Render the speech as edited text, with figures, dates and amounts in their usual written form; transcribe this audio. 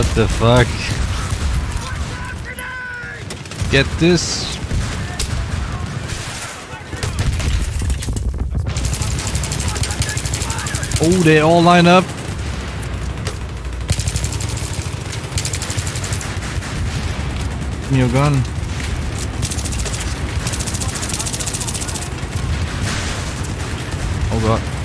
What the fuck? Get this! Oh, they all line up! Give me your gun. Oh god.